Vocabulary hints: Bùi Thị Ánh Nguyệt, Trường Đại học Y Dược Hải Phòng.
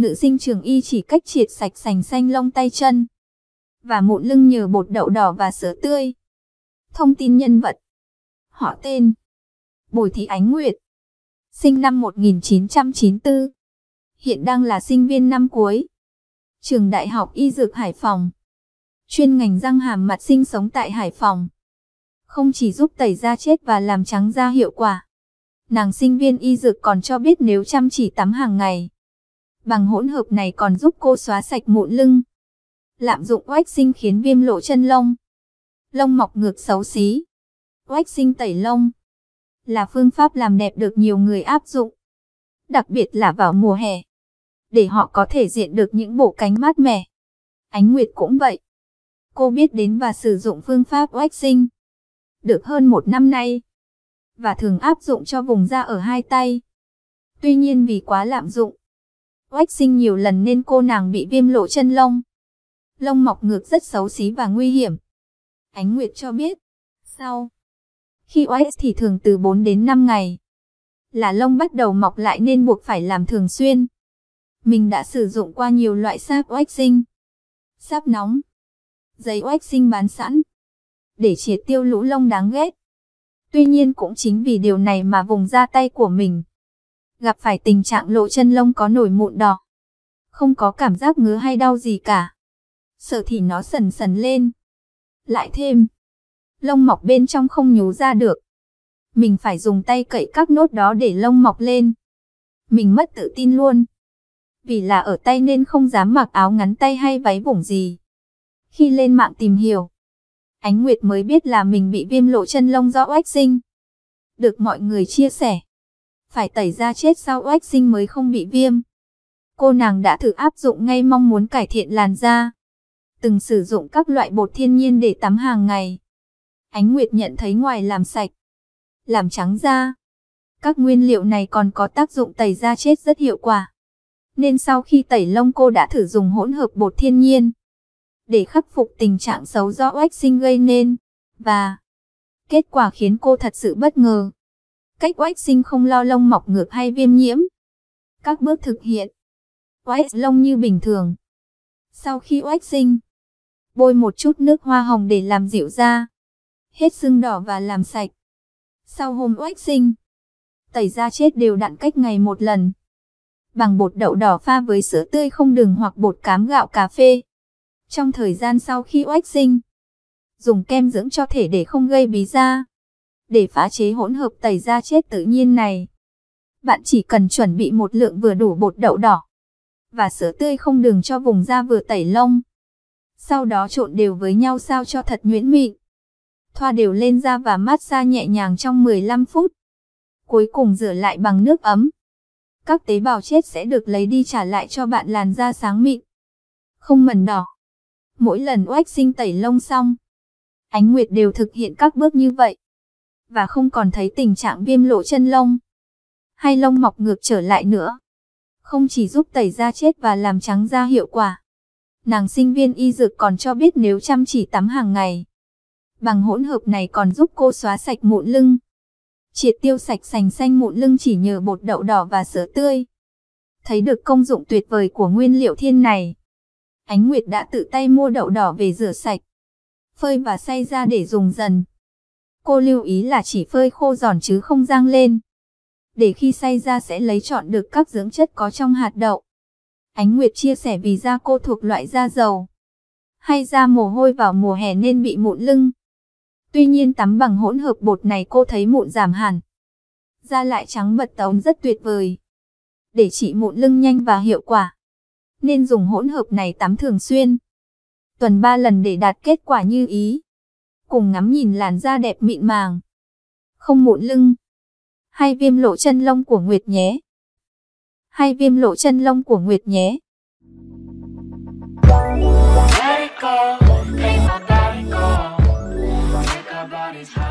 nữ sinh trường y chỉ cách triệt sạch sành xanh lông tay chân và mụn lưng nhờ bột đậu đỏ và sữa tươi. Thông tin nhân vật: họ tên Bùi Thị Ánh Nguyệt, sinh năm 1994, hiện đang là sinh viên năm cuối, Trường Đại học Y Dược Hải Phòng, chuyên ngành răng hàm mặt, sinh sống tại Hải Phòng. Không chỉ giúp tẩy da chết và làm trắng da hiệu quả, nàng sinh viên y dược còn cho biết nếu chăm chỉ tắm hàng ngày, bằng hỗn hợp này còn giúp cô xóa sạch mụn lưng. Lạm dụng oách sinh khiến viêm lộ chân lông, lông mọc ngược xấu xí. Oách sinh tẩy lông là phương pháp làm đẹp được nhiều người áp dụng, đặc biệt là vào mùa hè, để họ có thể diện được những bộ cánh mát mẻ. Ánh Nguyệt cũng vậy. Cô biết đến và sử dụng phương pháp oách sinh được hơn một năm nay và thường áp dụng cho vùng da ở hai tay. Tuy nhiên vì quá lạm dụng oách sinh nhiều lần nên cô nàng bị viêm lộ chân lông, lông mọc ngược rất xấu xí và nguy hiểm. Ánh Nguyệt cho biết, sau khi oách thì thường từ 4 đến 5 ngày là lông bắt đầu mọc lại nên buộc phải làm thường xuyên. Mình đã sử dụng qua nhiều loại sáp oách sinh, sáp nóng, giấy oách sinh bán sẵn để triệt tiêu lũ lông đáng ghét. Tuy nhiên cũng chính vì điều này mà vùng da tay của mình gặp phải tình trạng lộ chân lông có nổi mụn đỏ, không có cảm giác ngứa hay đau gì cả. Sợ thì nó sần sần lên. Lại thêm, lông mọc bên trong không nhú ra được. Mình phải dùng tay cậy các nốt đó để lông mọc lên. Mình mất tự tin luôn. Vì là ở tay nên không dám mặc áo ngắn tay hay váy vùng gì. Khi lên mạng tìm hiểu, Ánh Nguyệt mới biết là mình bị viêm lộ chân lông do oách sinh. Được mọi người chia sẻ, phải tẩy da chết sau oách sinh mới không bị viêm. Cô nàng đã thử áp dụng ngay, mong muốn cải thiện làn da. Từng sử dụng các loại bột thiên nhiên để tắm hàng ngày. Ánh Nguyệt nhận thấy ngoài làm sạch, làm trắng da, các nguyên liệu này còn có tác dụng tẩy da chết rất hiệu quả. Nên sau khi tẩy lông, cô đã thử dùng hỗn hợp bột thiên nhiên để khắc phục tình trạng xấu do oách sinh gây nên. Và kết quả khiến cô thật sự bất ngờ. Cách oách sinh không lo lông mọc ngược hay viêm nhiễm. Các bước thực hiện: oách lông như bình thường. Sau khi oách sinh, bôi một chút nước hoa hồng để làm dịu da, hết sưng đỏ và làm sạch. Sau hôm oách sinh, tẩy da chết đều đặn cách ngày một lần, bằng bột đậu đỏ pha với sữa tươi không đường hoặc bột cám gạo cà phê. Trong thời gian sau khi oách sinh, dùng kem dưỡng cho thể để không gây bí da. Để phá chế hỗn hợp tẩy da chết tự nhiên này, bạn chỉ cần chuẩn bị một lượng vừa đủ bột đậu đỏ và sữa tươi không đường cho vùng da vừa tẩy lông. Sau đó trộn đều với nhau sao cho thật nhuyễn mịn. Thoa đều lên da và massage nhẹ nhàng trong 15 phút. Cuối cùng rửa lại bằng nước ấm. Các tế bào chết sẽ được lấy đi, trả lại cho bạn làn da sáng mịn, không mẩn đỏ. Mỗi lần oách sinh tẩy lông xong, Ánh Nguyệt đều thực hiện các bước như vậy và không còn thấy tình trạng viêm lộ chân lông hay lông mọc ngược trở lại nữa. Không chỉ giúp tẩy da chết và làm trắng da hiệu quả, nàng sinh viên y dược còn cho biết nếu chăm chỉ tắm hàng ngày, bằng hỗn hợp này còn giúp cô xóa sạch mụn lưng, triệt tiêu sạch sành xanh mụn lưng chỉ nhờ bột đậu đỏ và sữa tươi. Thấy được công dụng tuyệt vời của nguyên liệu thiên này, Ánh Nguyệt đã tự tay mua đậu đỏ về rửa sạch, phơi và xay ra để dùng dần. Cô lưu ý là chỉ phơi khô giòn chứ không rang lên, để khi xay ra sẽ lấy trọn được các dưỡng chất có trong hạt đậu. Ánh Nguyệt chia sẻ vì da cô thuộc loại da dầu hay da mồ hôi vào mùa hè nên bị mụn lưng. Tuy nhiên tắm bằng hỗn hợp bột này cô thấy mụn giảm hẳn, da lại trắng bật tấu, rất tuyệt vời. Để trị mụn lưng nhanh và hiệu quả, nên dùng hỗn hợp này tắm thường xuyên, tuần 3 lần để đạt kết quả như ý. Cùng ngắm nhìn làn da đẹp mịn màng, không mụn lưng hay viêm lộ chân lông của Nguyệt nhé.